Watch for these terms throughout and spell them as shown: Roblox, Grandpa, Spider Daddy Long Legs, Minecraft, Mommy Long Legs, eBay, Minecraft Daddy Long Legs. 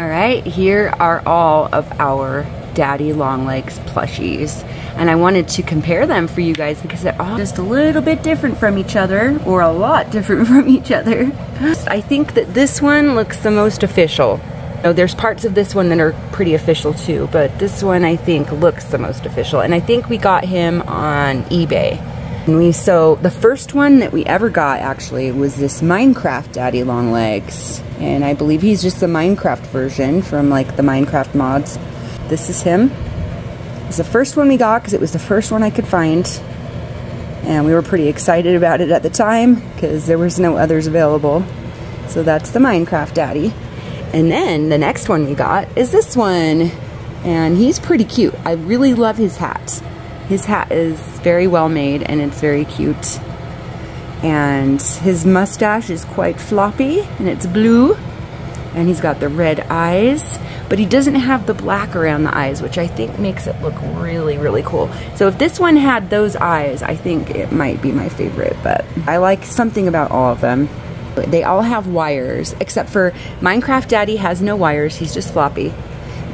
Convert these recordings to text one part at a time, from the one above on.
Alright, here are all of our Daddy Long Legs plushies. And I wanted to compare them for you guys because they're all just a little bit different from each other, or a lot different from each other. I think that this one looks the most official. No, there's parts of this one that are pretty official too, but this one I think looks the most official. And I think we got him on eBay. And so the first one that we ever got actually was this Minecraft Daddy Long Legs. And I believe he's just the Minecraft version from like the Minecraft mods. This is him. It's the first one we got because it was the first one I could find. And we were pretty excited about it at the time because there was no others available. So that's the Minecraft Daddy. And then the next one we got is this one. And he's pretty cute. I really love his hat. His hat is very well made and it's very cute. And his mustache is quite floppy and it's blue. And he's got the red eyes, but he doesn't have the black around the eyes, which I think makes it look really, really cool. So if this one had those eyes, I think it might be my favorite, but I like something about all of them. They all have wires, except for Minecraft Daddy has no wires, he's just floppy.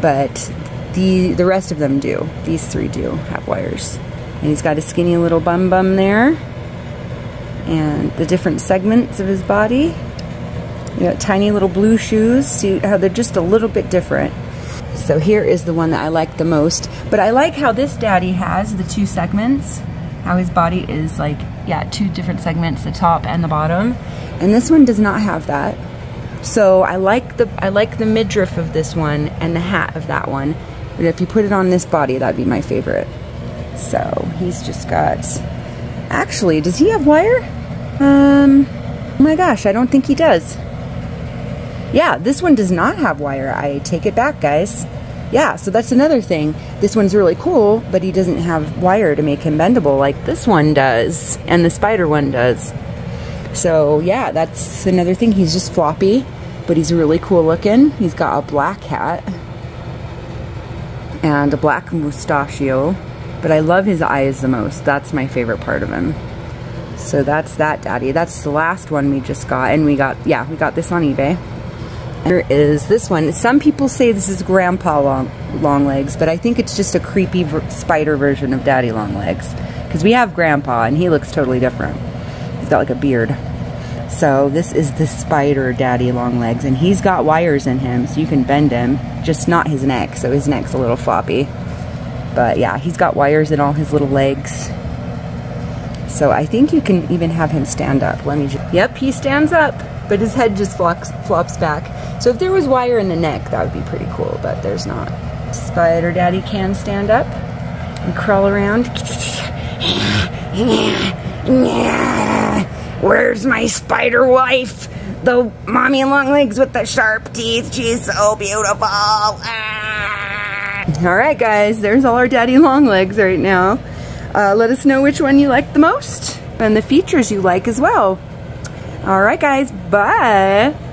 But the rest of them do. These three do have wires. And he's got a skinny little bum there. And the different segments of his body. You got tiny little blue shoes. See how they're just a little bit different. So here is the one that I like the most. But I like how this daddy has the two segments. How his body is like, yeah, two different segments, the top and the bottom. And this one does not have that. So I like the midriff of this one and the hat of that one. But if you put it on this body, that'd be my favorite. So he's just got, actually, does he have wire? Oh my gosh, I don't think he does. Yeah, this one does not have wire. I take it back, guys. Yeah, so that's another thing. This one's really cool, but he doesn't have wire to make him bendable like this one does, and the spider one does. So yeah, that's another thing. He's just floppy, but he's really cool looking. He's got a black hat and a black mustachio, but I love his eyes the most. That's my favorite part of him. So that's that daddy. That's the last one we just got, and we got this on eBay. Here is this one. Some people say this is Grandpa Long Legs, but I think it's just a creepy spider version of Daddy Long Legs, because we have Grandpa and he looks totally different. He's got like a beard. So this is the Spider Daddy Long Legs, and he's got wires in him, so you can bend him, just not his neck, so his neck's a little floppy. But yeah, he's got wires in all his little legs. So I think you can even have him stand up. Let me just, yep, he stands up, but his head just flops back. So if there was wire in the neck, that would be pretty cool, but there's not. Spider Daddy can stand up and crawl around. Where's my spider wife? The mommy long legs with the sharp teeth. She's so beautiful. Ah. All right, guys, there's all our Daddy Long Legs right now. Let us know which one you like the most and the features you like as well. All right, guys, bye.